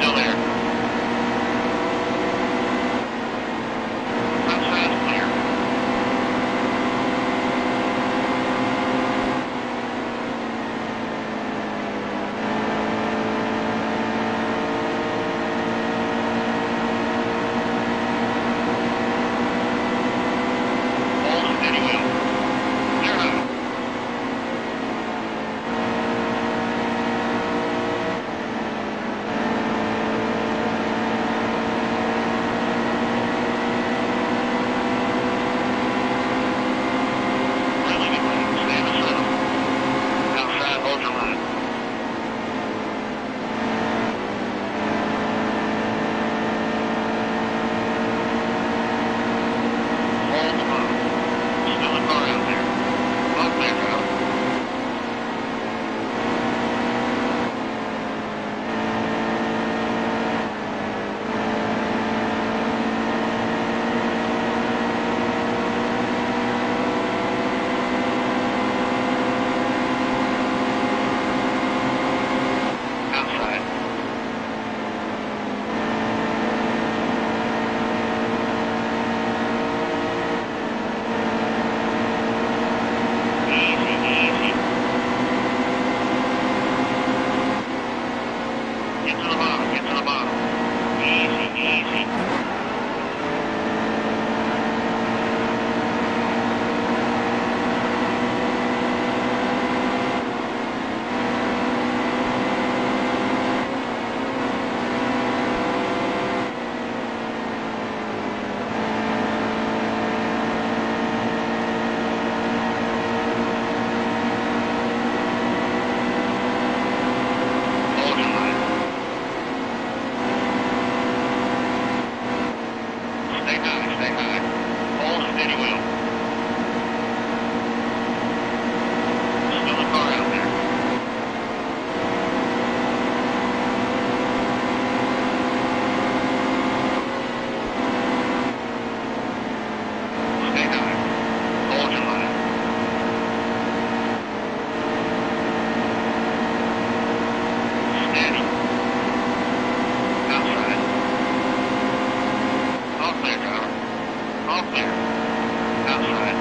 still there. Outside is clear. Hold steady wheel. Clear out. Get to the bottom. Easy. Stay high. Hold steady wheel. Still a car out there. Stay high. Hold your line. Steady. Outside. All clear, driver. All clear. Outside.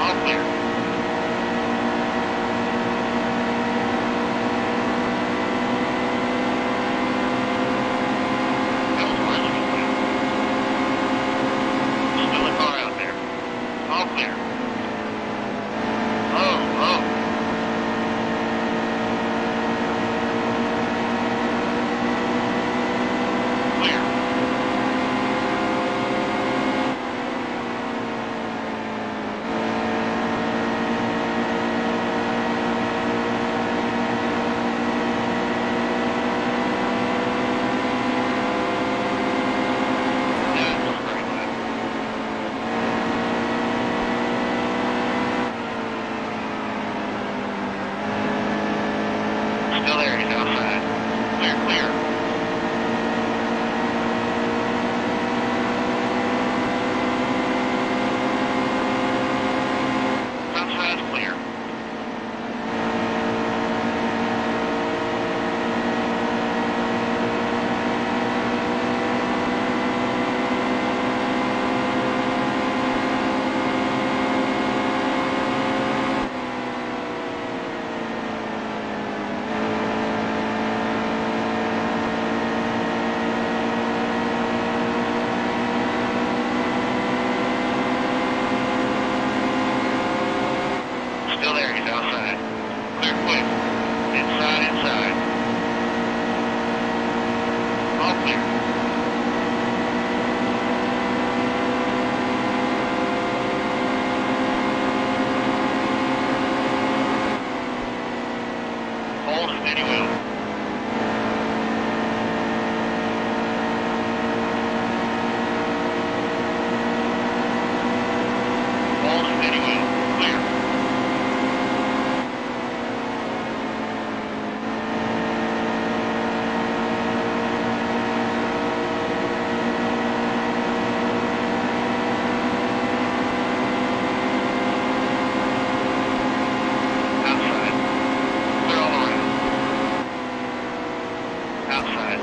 All clear. Elsewhere looking clear. Still a car out there. All clear. Oh. Still there, he's outside. Clear. Outside's clear. Still there, he's outside. Clear quick. Inside. All clear. Hold steady wheel. Hold steady wheel. Clear. Outside.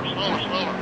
slower.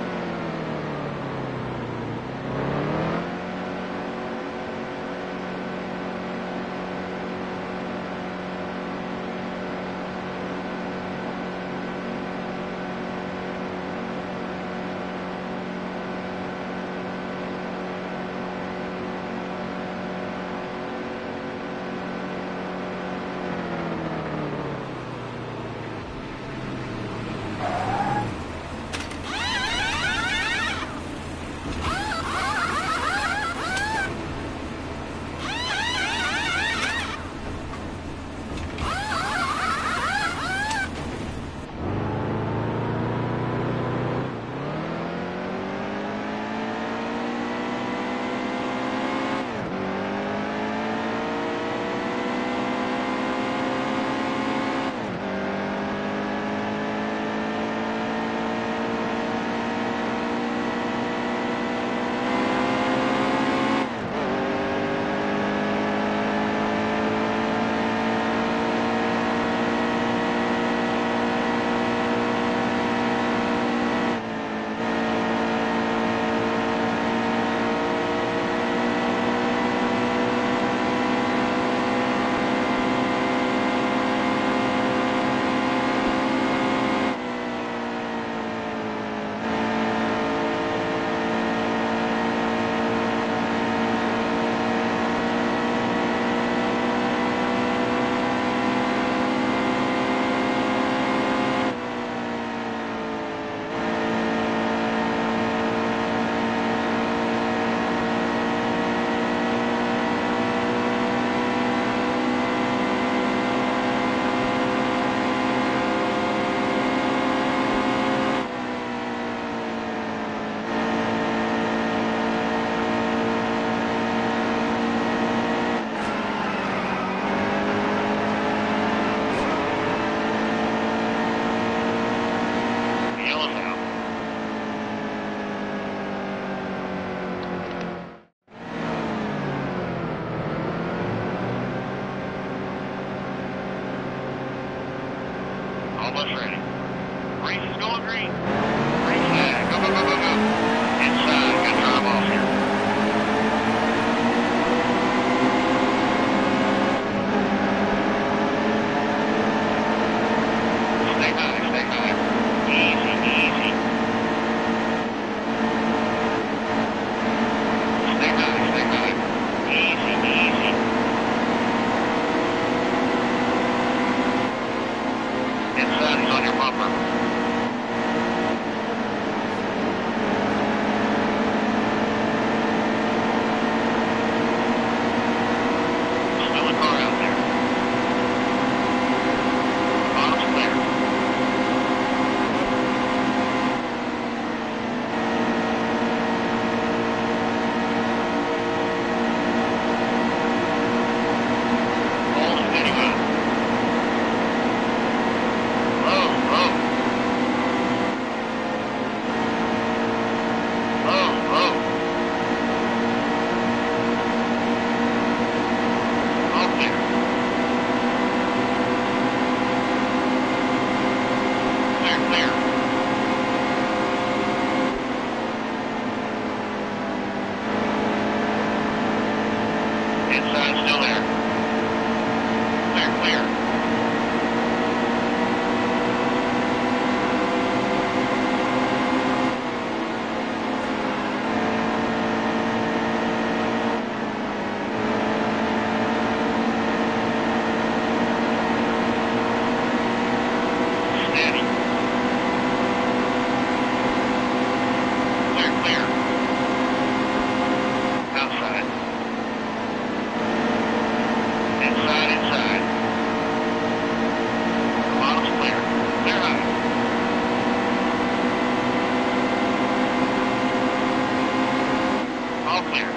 Almost ready. Race is going green. Race flag. Go, go, go, go, go. Inside. Good job off here. Stay high, stay high. Easy, easy. Stay high, stay high. Easy, easy. Inside, he's on your bumper. Still a car out there. Bottom's clear. All steady well. Inside, still there. Clear, clear. Steady. Clear, clear. Outside. Inside, inside. The bottom's clear. Clear high. All clear.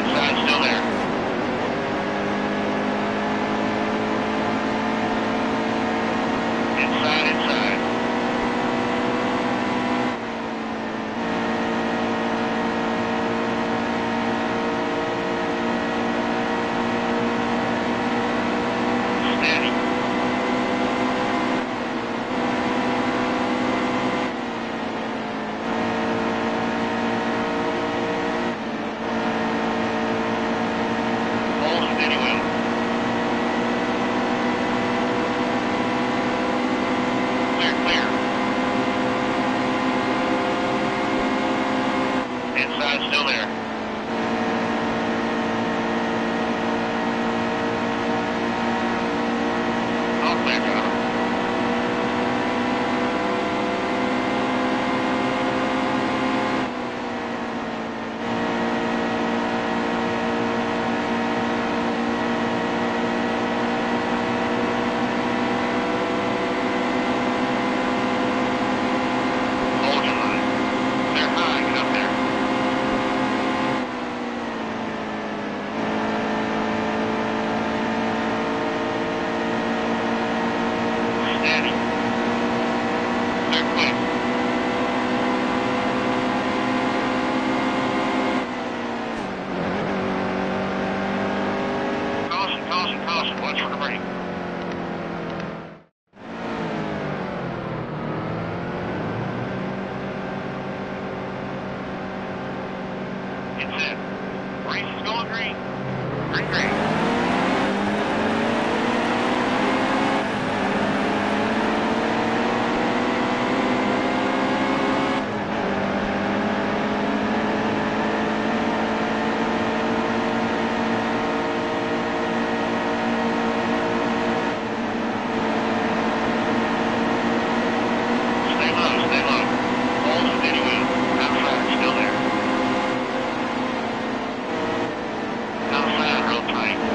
Hey, Scott, you still there? Inside. Still there. All clear, John. Caution, watch for the brake. It's set. Race is going green. Green. All right.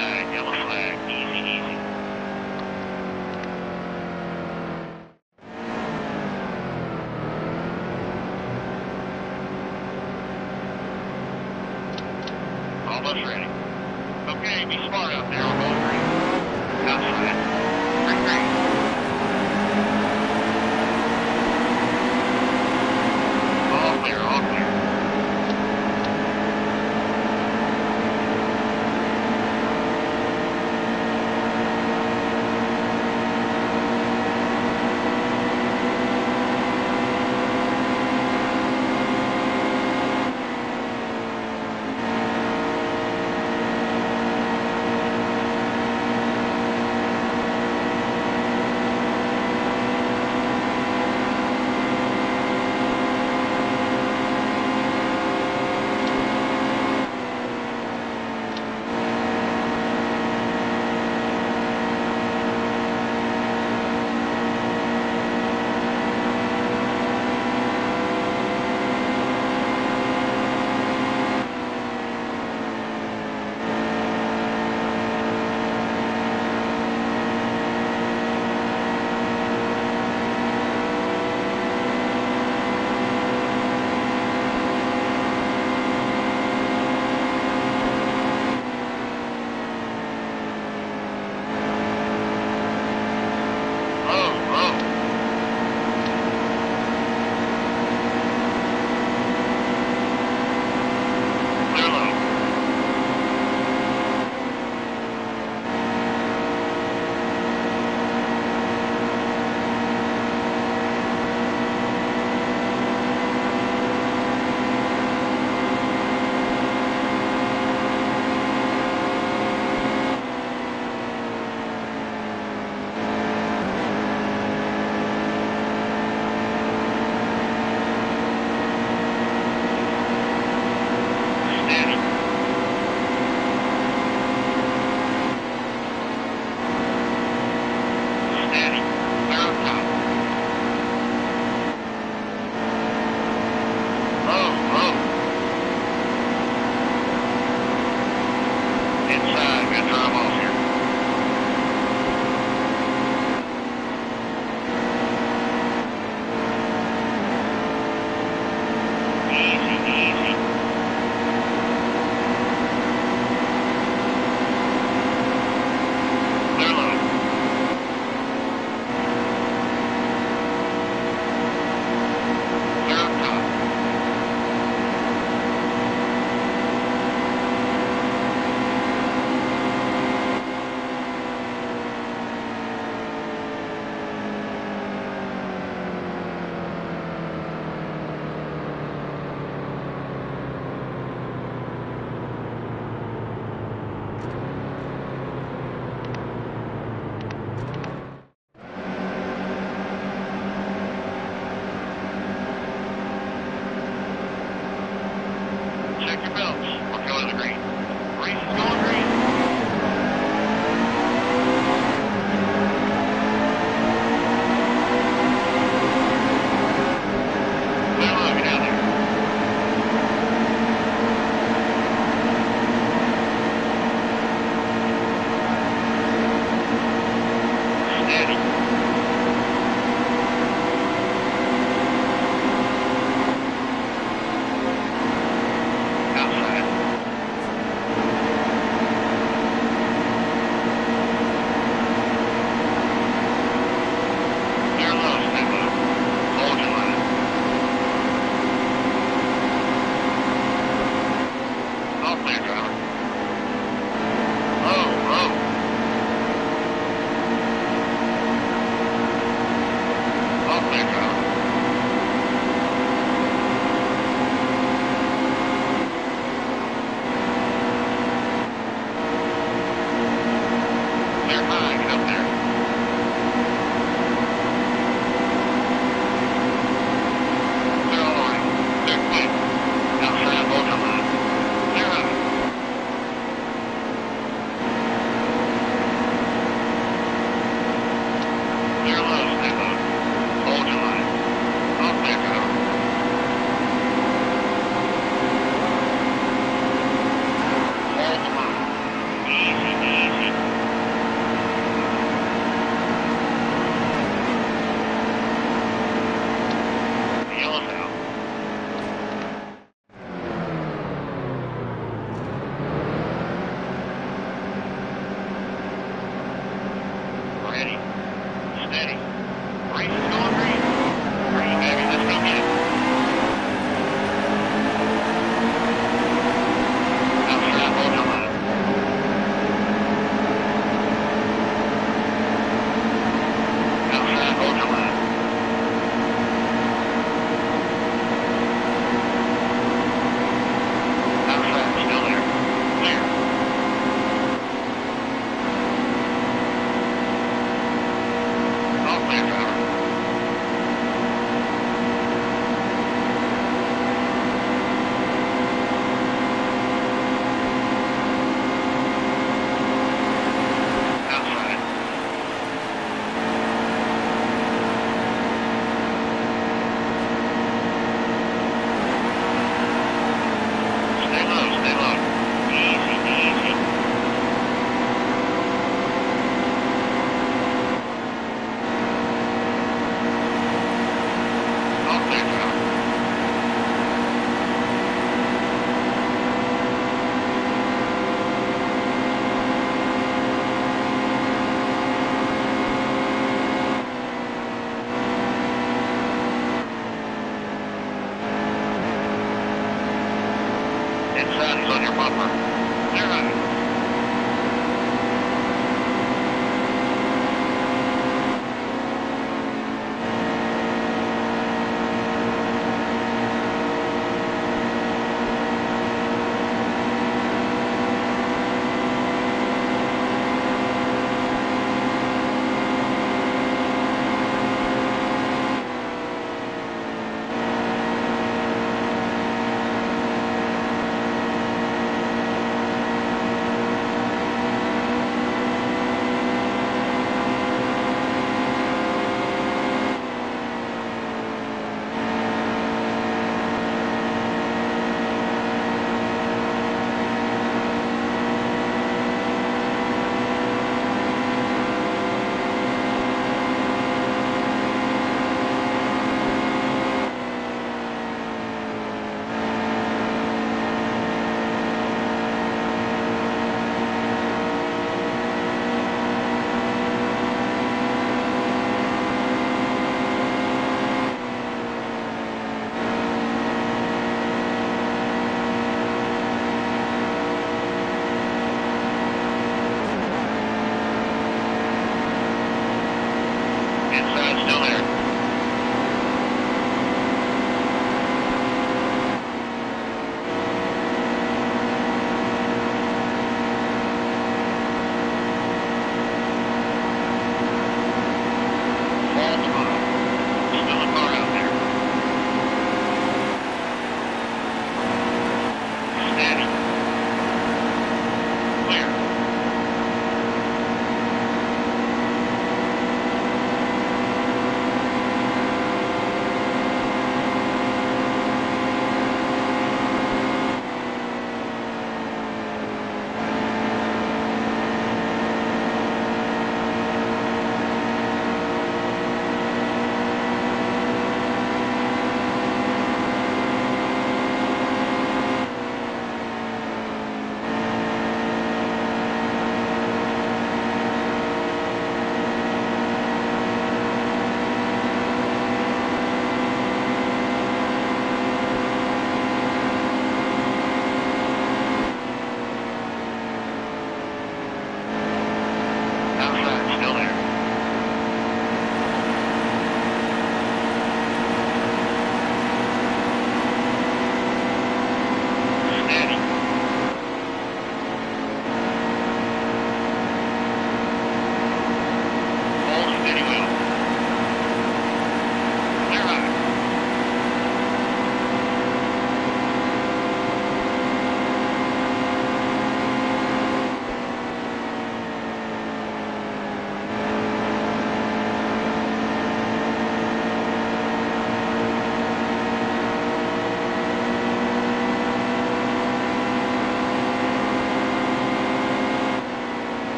flag, yellow flag, easy, easy. All bus ready. Okay, be smart out there, we're going green. Outside, green, green. All clear, all clear.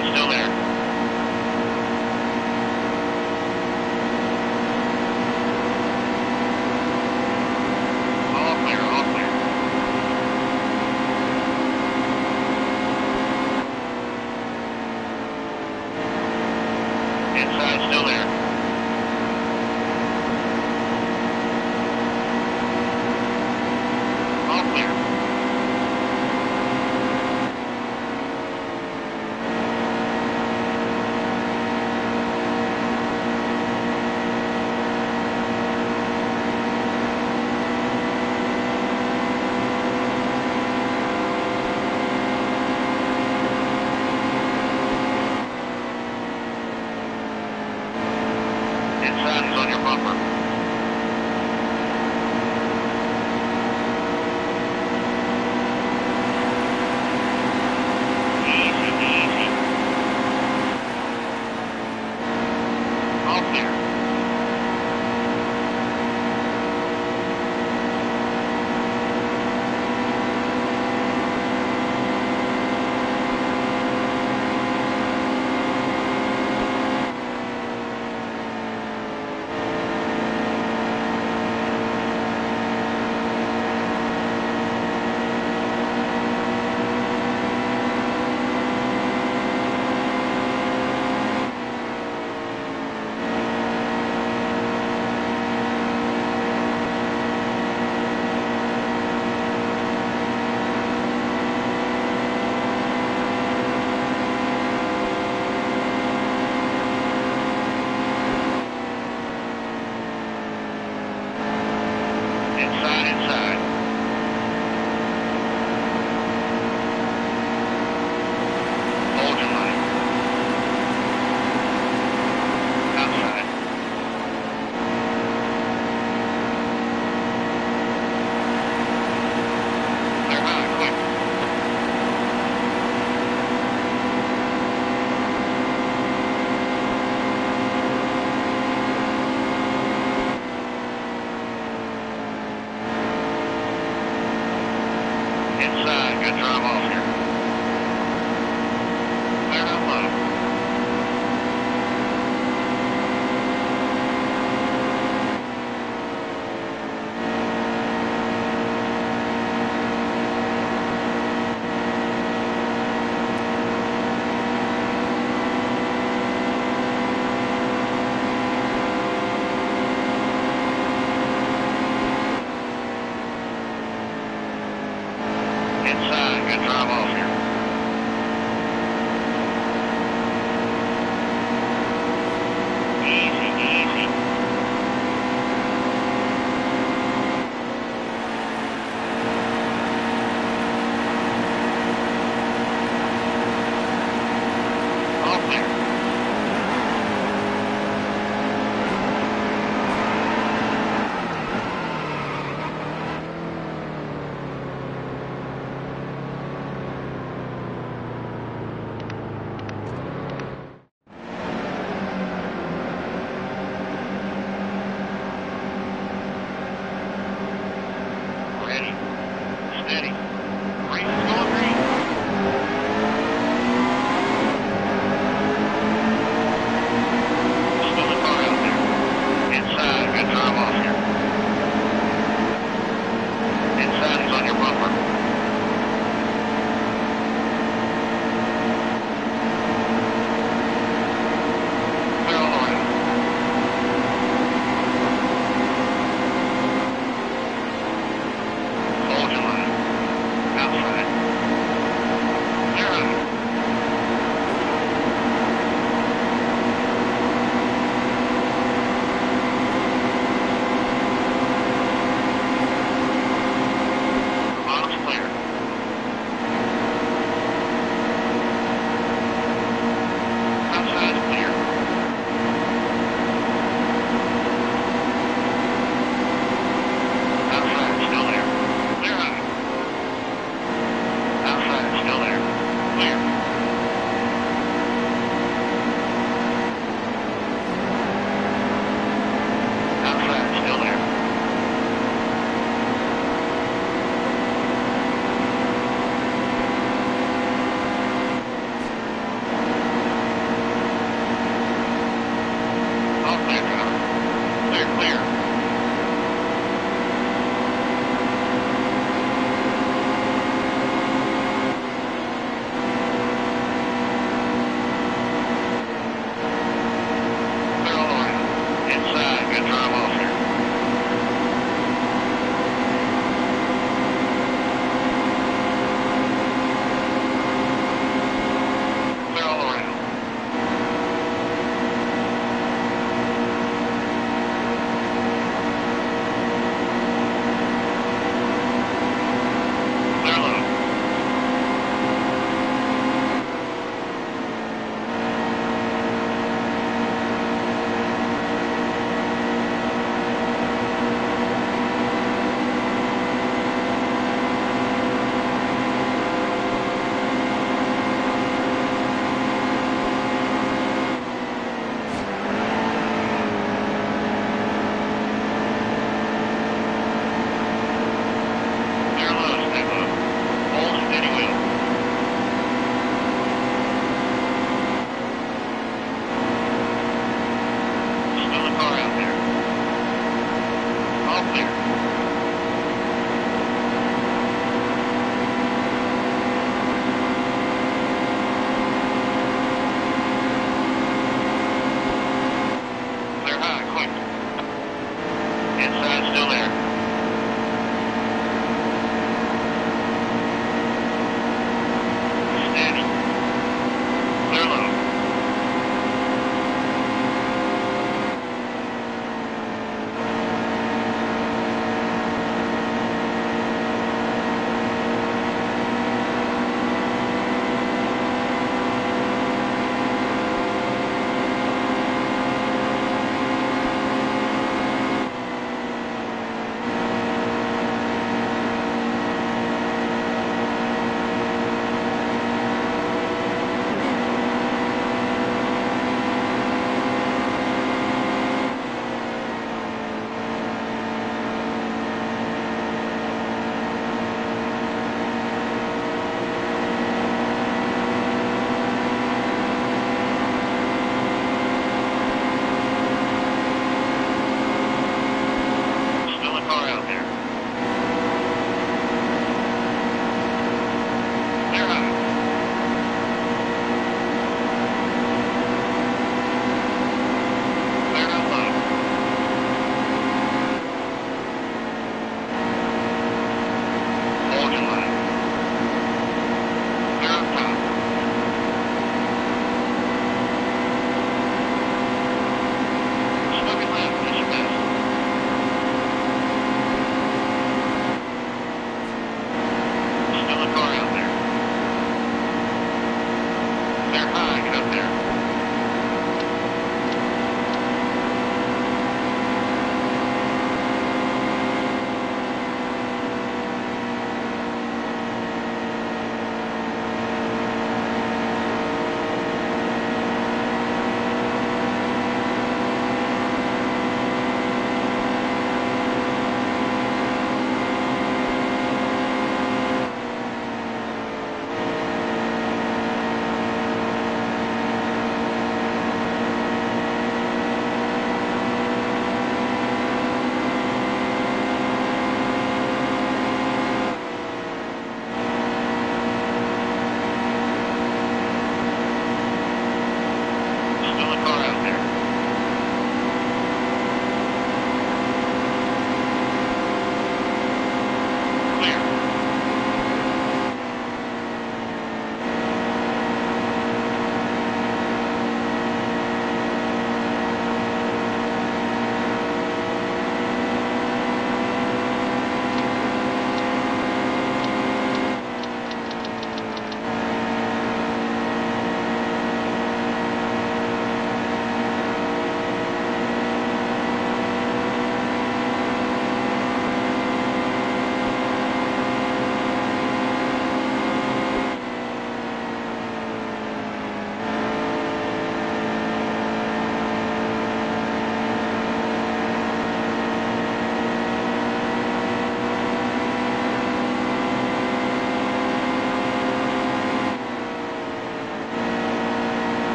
guys still there? All clear, all clear. Inside still there? He's on your bumper. Easy, easy. All clear. Inside, inside. Hold your line. Outside. Clear high, quick. Inside, good drive off here. Clear down low. Inside, good drive off here. Easy, easy. All clear.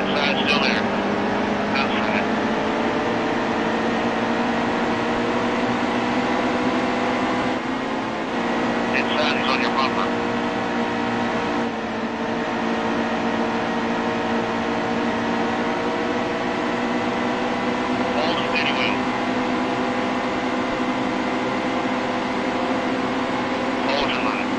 right-hand side, still there. Outside. Inside, he's on your bumper. Hold the steady wheel. Hold your line.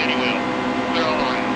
steady wheel. Clear all around.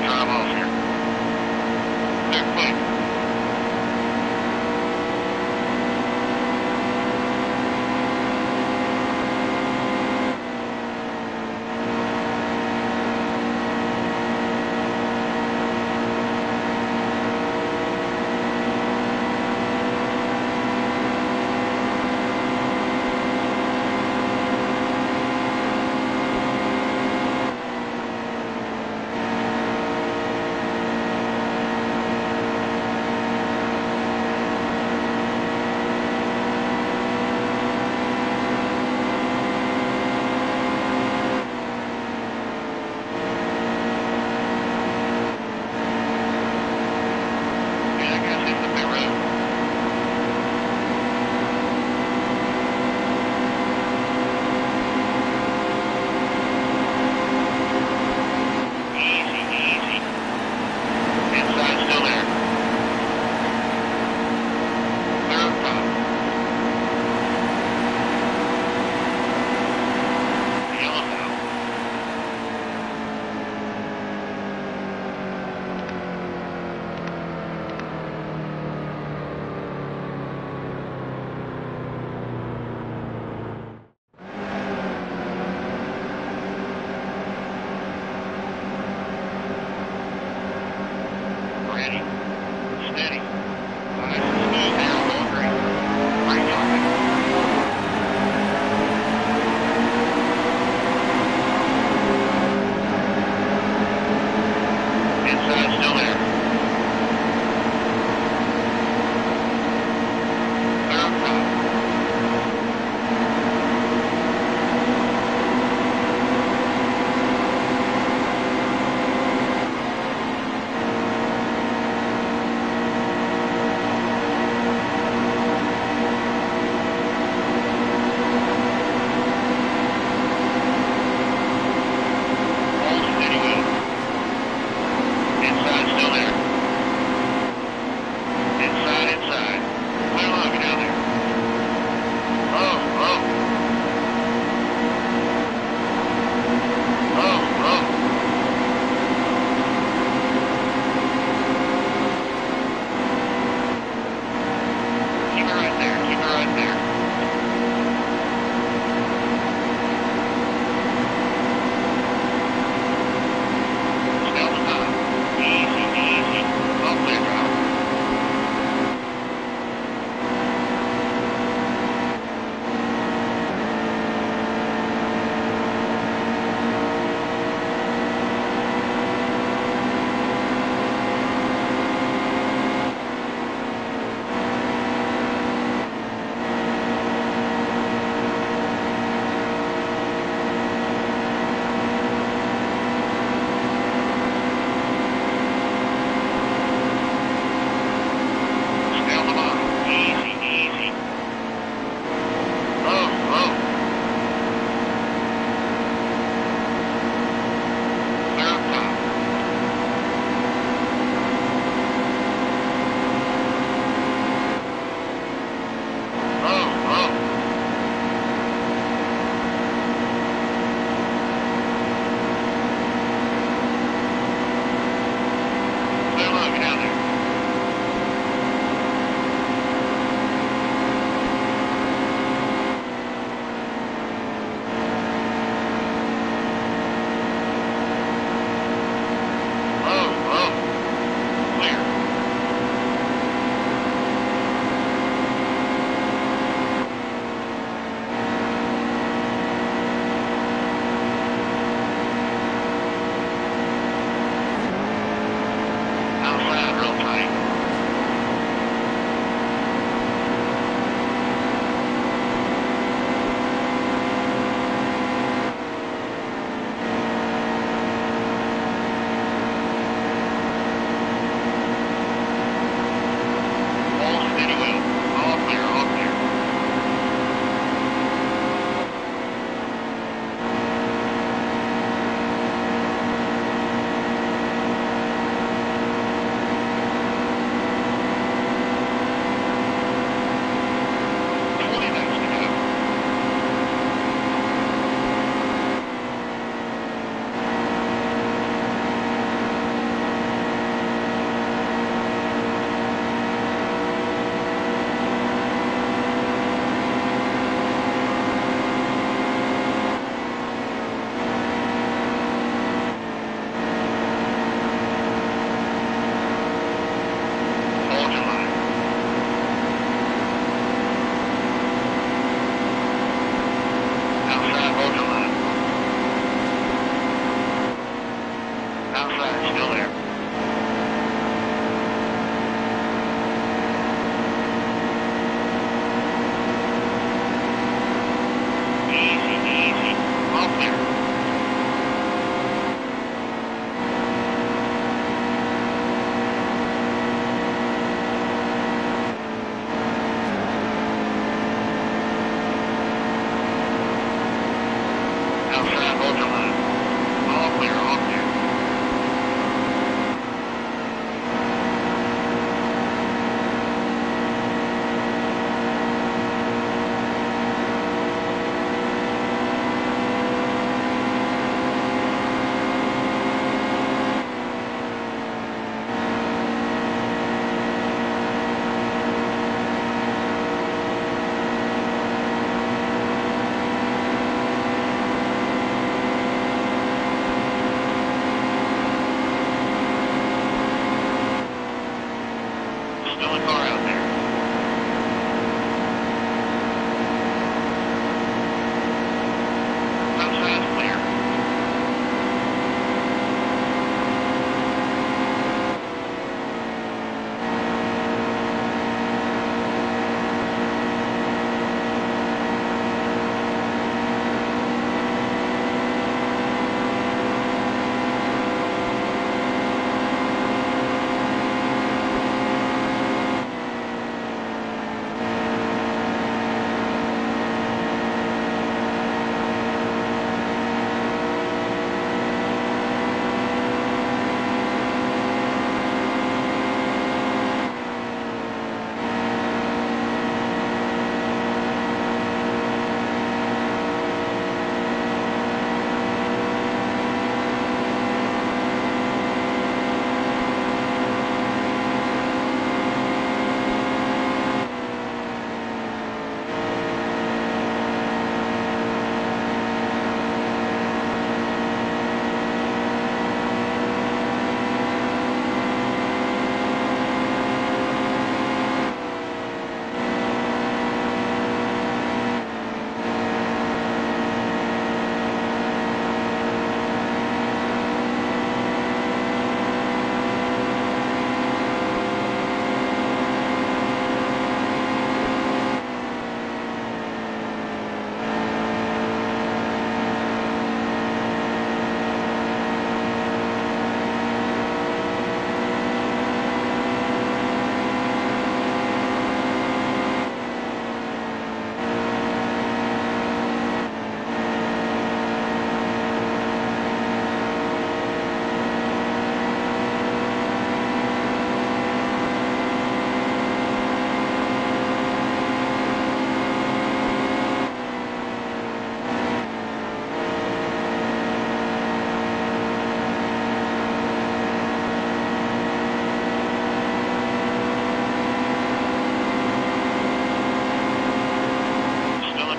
and drive off here. They're quick.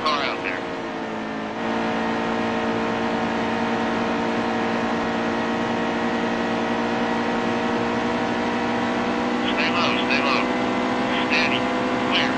car out there. Stay low, stay low. Steady, clear.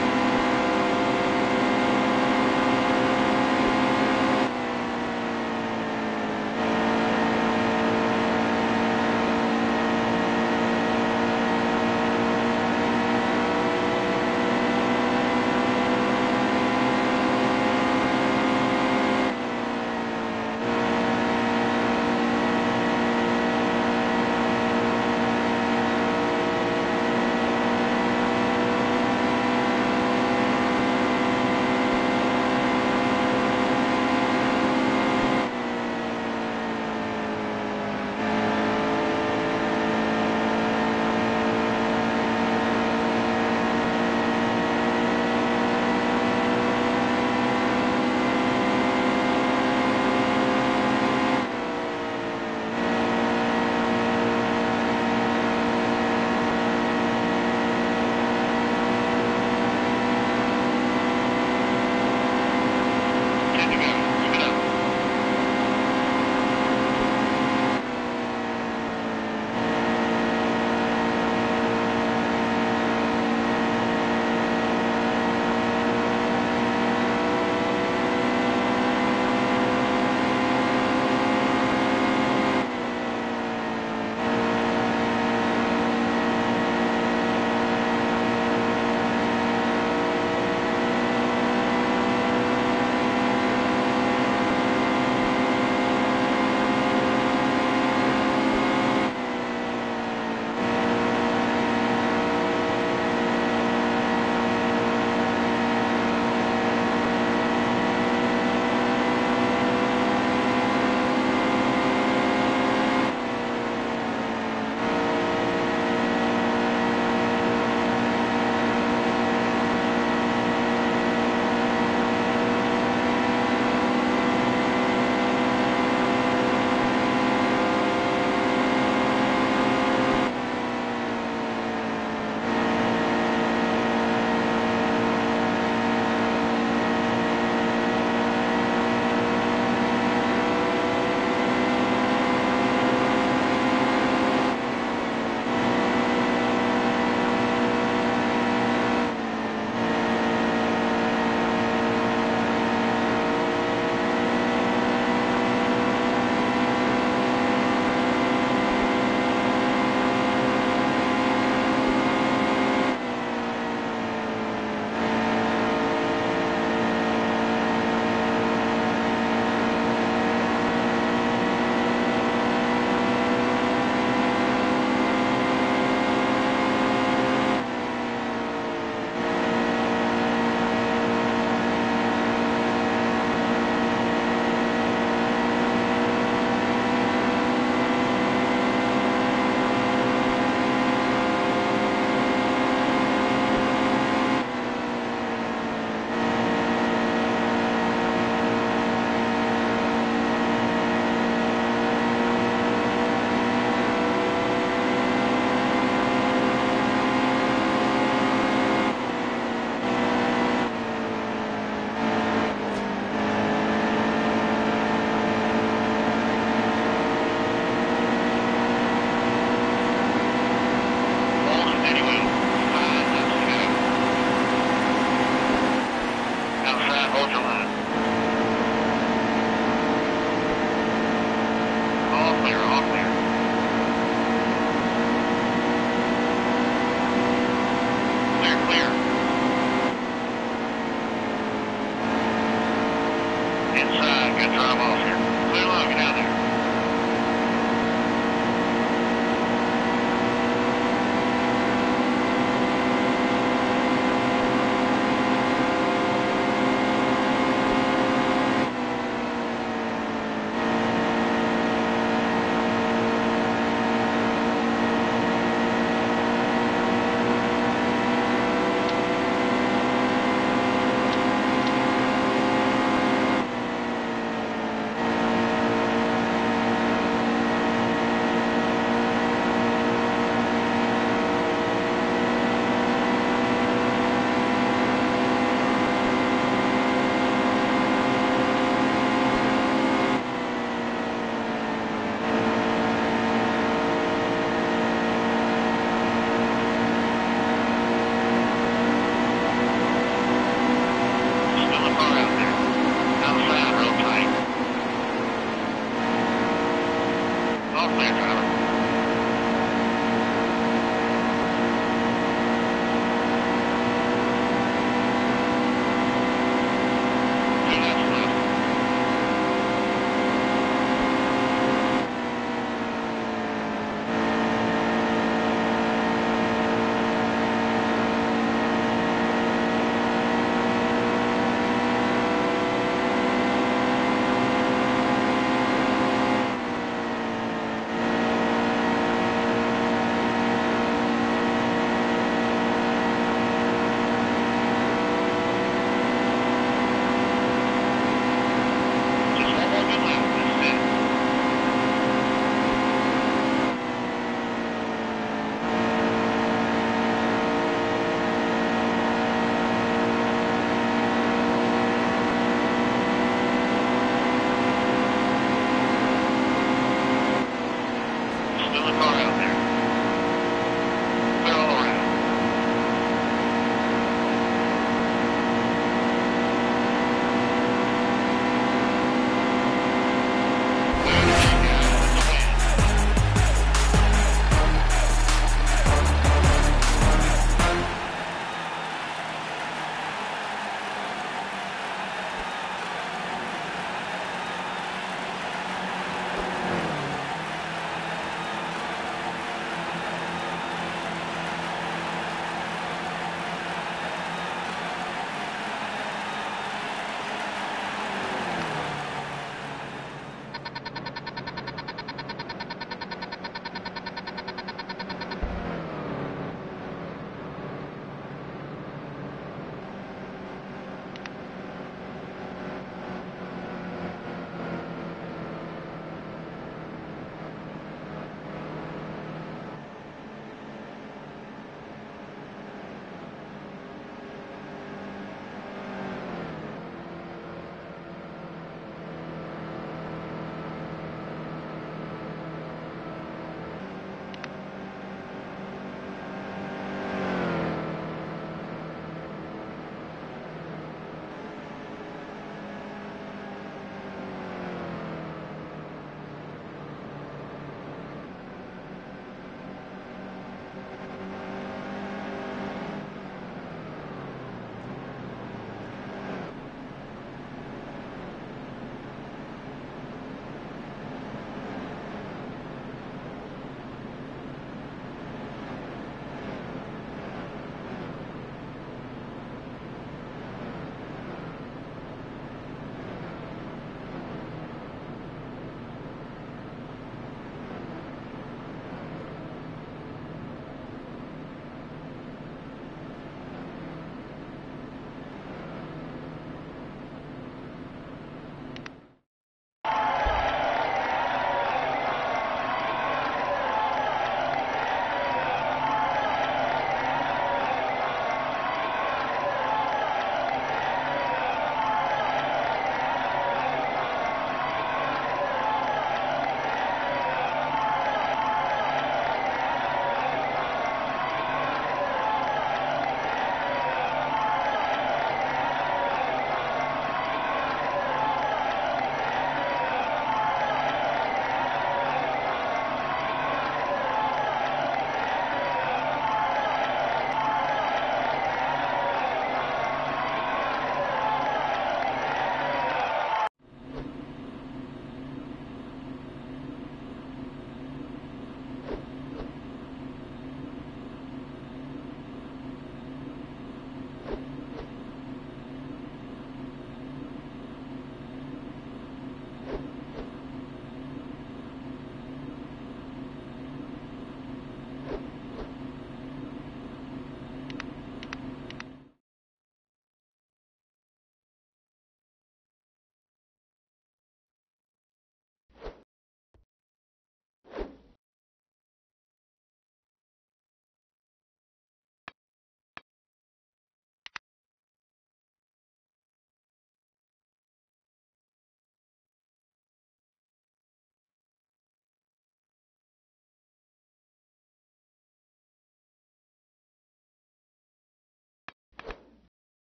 Inside, good drive off here. Clear low, get out there.